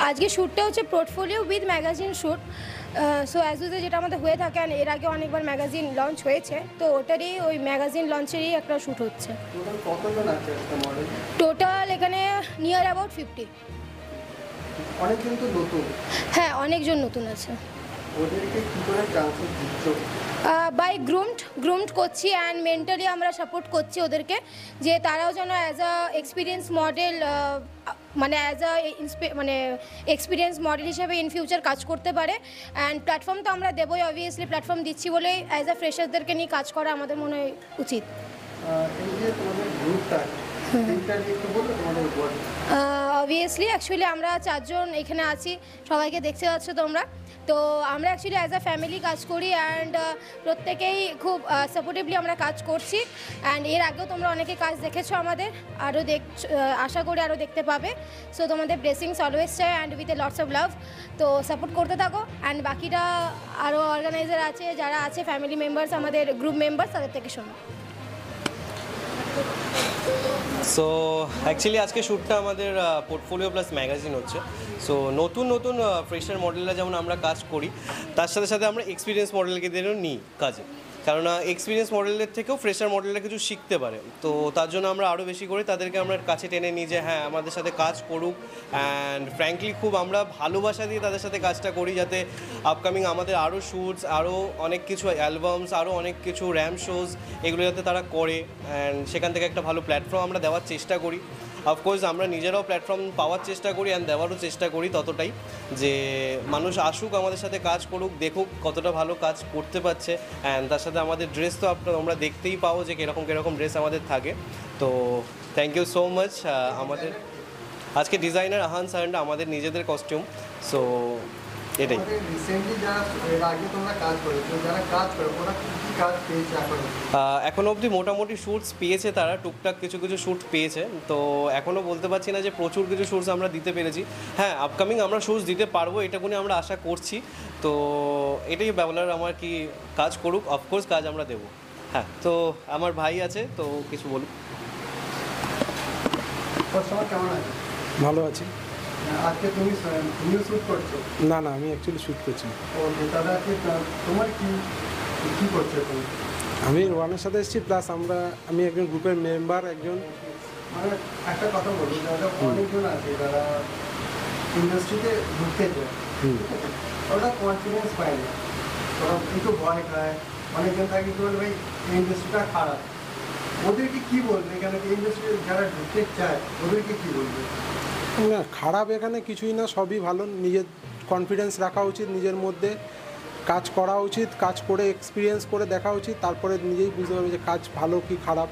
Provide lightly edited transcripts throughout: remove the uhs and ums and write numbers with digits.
आज के shoot portfolio with magazine shoot so as usual যেটা আমাদের হয়ে থাকে আর এর আগে অনেকবার ম্যাগাজিন লঞ্চ হয়েছে তো ওটারই ওই ম্যাগাজিন লঞ্চেরই একটা শুট হচ্ছে। কতজন আছে মডেল টোটাল এখানে নিয়ার अबाउट 50। অনেকজন তো নতুন। হ্যাঁ অনেকজন নতুন আছে। ওদেরকে কি করে ট্রান্সফার দিচ্ছ? বাই গ্রুমড করছি এন্ড মেন্টালি আমরা সাপোর্ট করছি ওদেরকে যে তারাও যেন অ্যাজ আ এক্সপেরিয়েন্স মডেল মানে অ্যাজ আ মানে এক্সপিরিয়েন্স মডেল হিসেবে ইন ফিউচার কাজ করতে পারে অ্যান্ড প্ল্যাটফর্ম তো আমরা দেবোই অবভিয়াসলি প্ল্যাটফর্ম দিচ্ছি বলে অ্যাজ আ ফ্রেশারদেরকে নিয়ে কাজ করা আমাদের মনে হয় উচিত। অবভিয়াসলি অ্যাকচুয়ালি আমরা চারজন এখানে আছি সবাইকে দেখতে পাচ্ছ তোমরা তো আমরা অ্যাকচুয়ালি অ্যাজ আ ফ্যামিলি কাজ করি অ্যান্ড প্রত্যেকেই খুব সাপোর্টিভলি আমরা কাজ করছি অ্যান্ড এর আগেও তোমরা অনেকে কাজ দেখেছো আমাদের আরও আশা করি আরও দেখতে পাবে সো তোমাদের ব্লেসিংস অলওয়েজ চাই and with a lots of love তো সাপোর্ট করতে থাকো অ্যান্ড বাকিটা আরও অর্গানাইজার আছে যারা আছে ফ্যামিলি মেম্বার্স আমাদের গ্রুপ মেম্বার্স তাদের থেকে শোনো। सो एक्चुअली आज के शूट पोर्टफोलियो प्लस मैगजीन होच्छे सो नतून नतून फ्रेशर मॉडलरा जेमन आमरा काज करी तार साथे साथे आमरा एक्सपिरियेंस मॉडलदेरও নিই কাজে कारण एक्सपिरियेंस मॉडलर थेकेও फ्रेशर मॉडलरा किछु शिखते पारे तो तार जोन्नो आमरा आरो बेशी करे तादेरके आमरा काছে टेने নিই যে হ্যাঁ আমাদের সাথে কাজ করুক অ্যান্ড ফ্র্যাঙ্কলি খুব আমরা ভালোবাসা দিয়ে তাদের সাথে কাজটা করি যাতে আপকামিং আমাদের আরও শ্যুটস আরও অনেক কিছু অ্যালবামস আরও অনেক কিছু র্যাম শোজ এগুলো যাতে তারা করে অ্যান্ড সেখান থেকে একটা ভালো প্ল্যাটফর্ম আমরা দেওয়ার চেষ্টা করি। अफकोर्स আমরা নিজেরাও প্ল্যাটফর্ম পাওয়ার চেষ্টা করি অ্যান্ড দেওয়ারও চেষ্টা করি ততটাই যে মানুষ আসুক আমাদের সাথে কাজ করুক দেখুক কতটা ভালো কাজ করতে পারছে অ্যান্ড তার সাথে আমাদের ড্রেস তো আপনারা আমরা দেখতেই পাও যে কীরকম ড্রেস আমাদের থাকে তো থ্যাংক ইউ সো মাচ আমাদের आज के डिजाइनर आहान सारंडा हमारे निजेदर कस्ट्यूम सो এটাই রিসেন্টলি যারা এর আগে তোমরা কাজ করেছো যারা কাজ করে ওরা কি কাজ পেয়েছে এখন এখনো অবধি মোটামুটি শুটস পেয়েছে তারা টুকটাক কিছু কিছু শুট পেয়েছে তো এখনো বলতে পারছি না যে প্রচুর কিছু শুটস আমরা দিতে পেরেছি হ্যাঁ আপকামিং আমরা শুটস দিতে পারবো এটা কোনে আমরা আশা করছি তো এটাই ব্যাবলার আমার কি কাজ করুক অফকোর্স কাজ আমরা দেব হ্যাঁ তো আমার ভাই আছে তো কিছু বলুক। সবাই কেমন আছে? ভালো আছি। আজকে তুমি ভিডিও শুট করছো? না না আমি অ্যাকচুয়ালি শুট করছি। ও দাদা আজকে তোমার কি করছো তুমি? আমি রোহানের সাথে এসেছি প্লাস আমি একজন গ্রুপের মেম্বার একজন মানে একটা কথা বলি দাদা অনেকজন আছে যারা ইন্ডাস্ট্রিতে ঢুকতে চায় ওটা কনফিডেন্স পায় না ওরা একটু ভয় খায় অনেকজন থাকে কি বলে ভাই এই ইন্ডাস্ট্রিটা খারাপ ওদেরকে কী বলবে কেন এই ইন্ডাস্ট্রিতে যারা ঢুকতে চায় ওদেরকে কী বলবে? না খারাপ এখানে কিছুই না সবই ভালো নিজের কনফিডেন্স রাখা উচিত নিজের মধ্যে কাজ করা উচিত কাজ করে এক্সপিরিয়েন্স করে দেখা উচিত তারপরে নিজেই বুঝতে পারবে যে কাজ ভালো কি খারাপ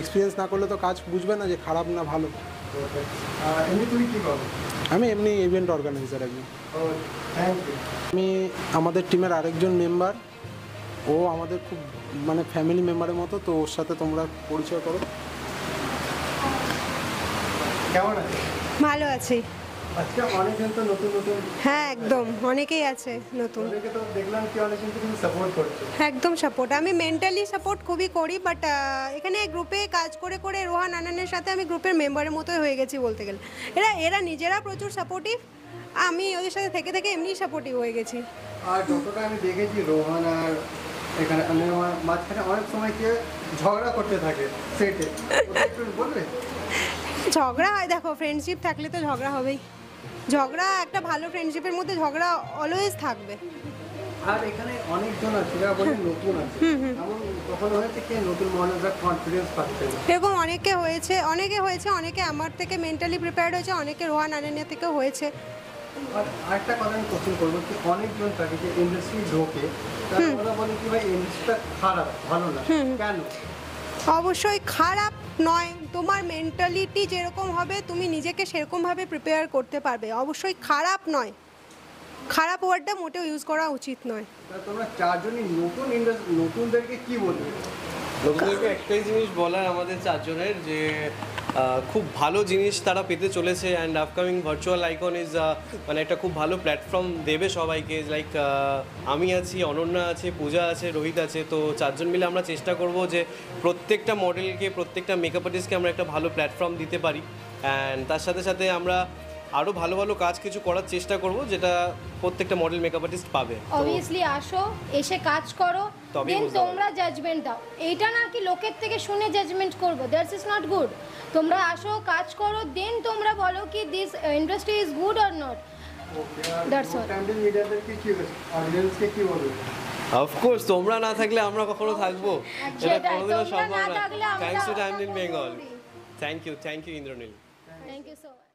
এক্সপিরিয়েন্স না করলে তো কাজ বুঝবে না যে খারাপ না ভালো। এমনি তুমি কী করো? আমি এমনি ইভেন্ট অর্গানাইজার একজন। আমি আমাদের টিমের আরেকজন মেম্বার ও আমাদের খুব মানে ফ্যামিলি মেম্বারের মতো তো ওর সাথে তোমরা পরিচয় করো। কেমন আছে? ভালো আছি। আজকে অনেকজন তো নতুন। হ্যাঁ একদম অনেকেই আছে নতুন। ওদেরকে তো দেখলাম কি অনেকজন তুমি সাপোর্ট করছো? হ্যাঁ একদম সাপোর্ট আমি মেন্টালি সাপোর্ট খুবই করি বাট এখানে গ্রুপে কাজ করে করে রোহান আনানের সাথে আমি গ্রুপের মেম্বারের মতোই হয়ে গেছি বলতে গেলে এরা নিজেরা প্রচুর সাপোর্টিভ আমি ওদের সাথে থেকে থেকে এমনি সাপোর্টিভ হয়ে গেছি। আর যতটা আমি দেখেছি রোহান আর এখানে মাঝখানে অনেক সময় কি ঝগড়া করতে থাকে সেটে একটু বলবে? ঝগড়া হয় দেখো ফ্রেন্ডশিপ থাকলে তো ঝগড়া হবেই ঝগড়া একটা ভালো ফ্রেন্ডশিপের মধ্যে ঝগড়া অলওয়েজ থাকবে। আর এখানে অনেকজন আছে যারা বলে নতুন আছে এমন কখনো হয়েছে কি নতুন মডেলরা কনফিডেন্স পাচ্ছে এরকম অনেকে হয়েছে অনেকে আমার থেকে মেন্টালি প্রিপেয়ার্ড হয়েছে অনেকে রোহান আনানিয়া থেকে হয়েছে। আর আরেকটা কথা আমি কোশ্চেন করবো কি অনেকজন থাকে যে ইন্ডাস্ট্রি ঢোকে তারা বলে কি ভাই ইন্ডাস্ট্রিটা খারাপ ভালো না কেন? অবশ্যই খারাপ নয় তোমার মেন্টালিটি যেরকম হবে তুমি নিজেকে সেরকমভাবে প্রিপেয়ার করতে পারবে অবশ্যই খারাপ নয় খারাপ ওয়ার্ডটা মোটেও ইউজ করা উচিত নয়। তোমরা চারজনই নতুনদেরকে কি বলবে? নতুনদেরকে একটাই জিনিস বলার আমাদের চারজনের যে खूब भालो जिनिस तारा पेते चलेछे and upcoming virtual icon is माने एकटा खूब भालो प्लैटफर्म देबे सबाइके लाइक आमी आछि अनन्या आछे पूजा आछे रोहित आछे तो चारजन मिले आमरा चेष्टा करब जे प्रत्येकटा मडेलके प्रत्येकटा मेकआप आर्टिस्टके आमरा एकटा भालो प्लैटफर्म दिते पारी एंड तार साथे साथे आमरा आरो भालो भालो काज किछु करार चेष्टा करब जेटा प्रत्येकटा मडेल मेकआप आर्टिस्ट पाबे। obviously आसो एसे काज करो देन तोमरा जजमेंट दाओ एटा ना कि लोकेर थेके शुने जजमेंट करबो दैट इज नॉट गुड। तोमरा आसो काज करो देन तोमरा बोलो कि this industry is good or not that's all. Standing media দের কি কি অডিয়েন্স কে কি বলবো অফ কোর্স তোমরা না থাকলে আমরা কখনো থাকবো এটা কোনোদিনও সম্ভব না। Thanks to time in Bengal. Thank you Indranil. Thank you so much.